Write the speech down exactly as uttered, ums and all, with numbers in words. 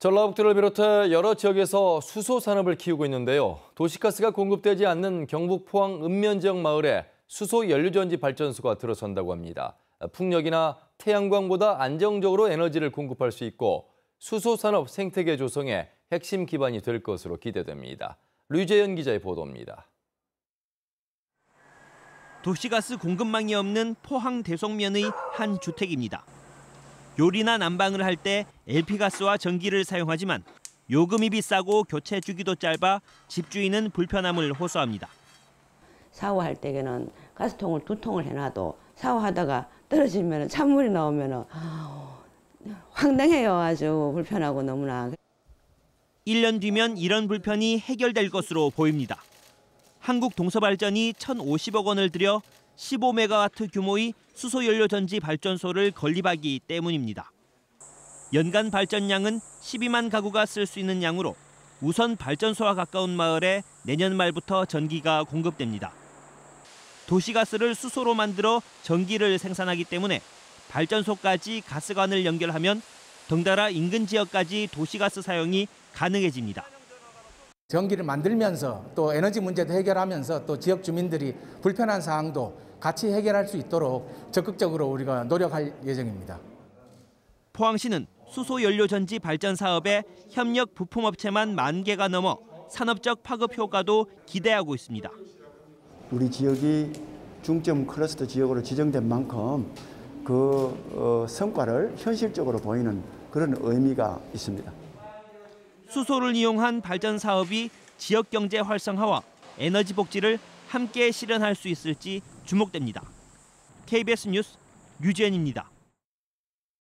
전라북도를 비롯해 여러 지역에서 수소 산업을 키우고 있는데요. 도시가스가 공급되지 않는 경북 포항 읍면 지역 마을에 수소연료전지 발전소가 들어선다고 합니다. 풍력이나 태양광보다 안정적으로 에너지를 공급할 수 있고 수소산업 생태계 조성의 핵심 기반이 될 것으로 기대됩니다. 류재현 기자의 보도입니다. 도시가스 공급망이 없는 포항 대성면의 한 주택입니다. 요리나 난방을 할 때 엘피가스와 전기를 사용하지만 요금이 비싸고 교체 주기도 짧아 집주인은 불편함을 호소합니다. 샤워할 때에는 가스통을 두 통을 해놔도 샤워하다가 떨어지면 찬물이 나오면 황당해요. 아주 불편하고 너무나. 일 년 뒤면 이런 불편이 해결될 것으로 보입니다. 한국동서발전이 천오십억 원을 들여 십오 메가와트 규모의 수소연료전지 발전소를 건립하기 때문입니다. 연간 발전량은 십이만 가구가 쓸 수 있는 양으로 우선 발전소와 가까운 마을에 내년 말부터 전기가 공급됩니다. 도시가스를 수소로 만들어 전기를 생산하기 때문에 발전소까지 가스관을 연결하면 덩달아 인근 지역까지 도시가스 사용이 가능해집니다. 전기를 만들면서 또 에너지 문제도 해결하면서 또 지역 주민들이 불편한 사항도 같이 해결할 수 있도록 적극적으로 우리가 노력할 예정입니다. 포항시는 수소연료전지 발전 사업에 협력 부품업체만 만 개가 넘어 산업적 파급 효과도 기대하고 있습니다. 우리 지역이 중점 클러스터 지역으로 지정된 만큼 그 성과를 현실적으로 보이는 그런 의미가 있습니다. 수소를 이용한 발전 사업이 지역 경제 활성화와 에너지 복지를 함께 실현할 수 있을지 주목됩니다. 케이비에스 뉴스 류재현입니다.